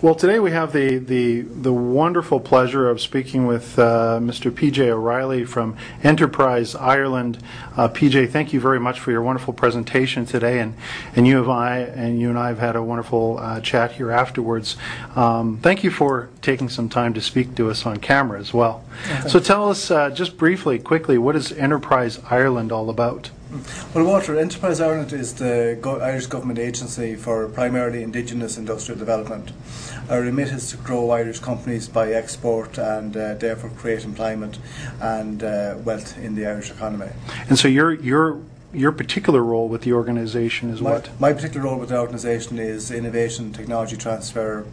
Well, today we have the wonderful pleasure of speaking with Mr. P.J. O'Reilly from Enterprise Ireland. P.J., thank you very much for your wonderful presentation today, and you and I have had a wonderful chat here afterwards. Thank you for taking some time to speak to us on camera as well. Okay. So tell us just briefly, quickly, what is Enterprise Ireland all about? Well, Walter, Enterprise Ireland is the Irish government agency for primarily indigenous industrial development. Our remit is to grow Irish companies by export and therefore create employment and wealth in the Irish economy. And so your particular role with the organisation is what? My particular role with the organisation is innovation, technology transfer,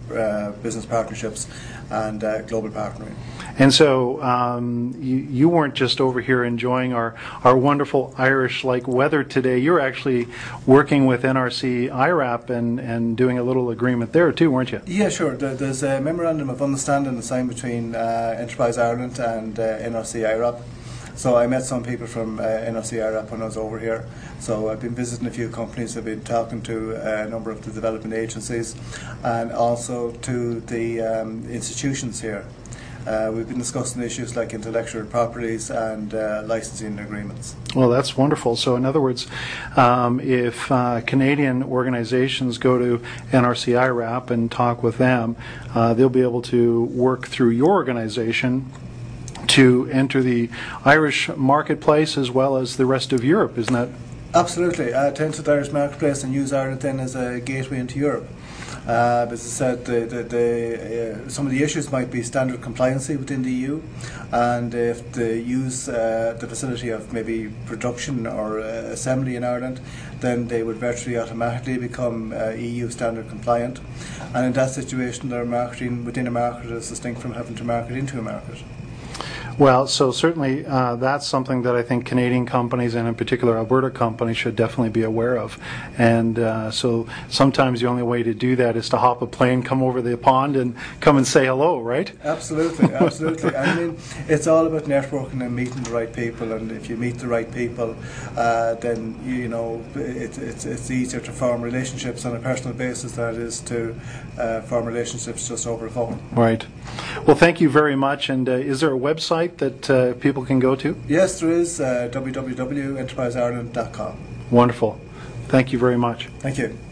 business partnerships and global partnering. And so you weren't just over here enjoying our wonderful Irish-like weather today. You're actually working with NRC IRAP and doing a little agreement there too, weren't you? Yeah, sure. There's a memorandum of understanding signed between Enterprise Ireland and NRC IRAP. So I met some people from NRC IRAP when I was over here. So I've been visiting a few companies, I've been talking to a number of the development agencies and also to the institutions here. We've been discussing issues like intellectual properties and licensing agreements. Well, that's wonderful. So in other words, if Canadian organizations go to NRC IRAP and talk with them, they'll be able to work through your organization to enter the Irish marketplace as well as the rest of Europe, isn't that? Absolutely. To enter the Irish marketplace and use Ireland then as a gateway into Europe. As I said, some of the issues might be standard compliancy within the EU, and if they use the facility of maybe production or assembly in Ireland, then they would virtually automatically become EU standard compliant. And in that situation, they're marketing within a market is distinct from having to market into a market. Well, so certainly that's something that I think Canadian companies and in particular Alberta companies should definitely be aware of. And so sometimes the only way to do that is to hop a plane, come over the pond and come and say hello, right? Absolutely, absolutely. I mean, it's all about networking and meeting the right people, and if you meet the right people, then, you know, it's easier to form relationships on a personal basis than it is to form relationships just over a phone. Right. Well, thank you very much. And is there a website that people can go to? Yes, there is www.enterpriseireland.com. Wonderful. Thank you very much. Thank you.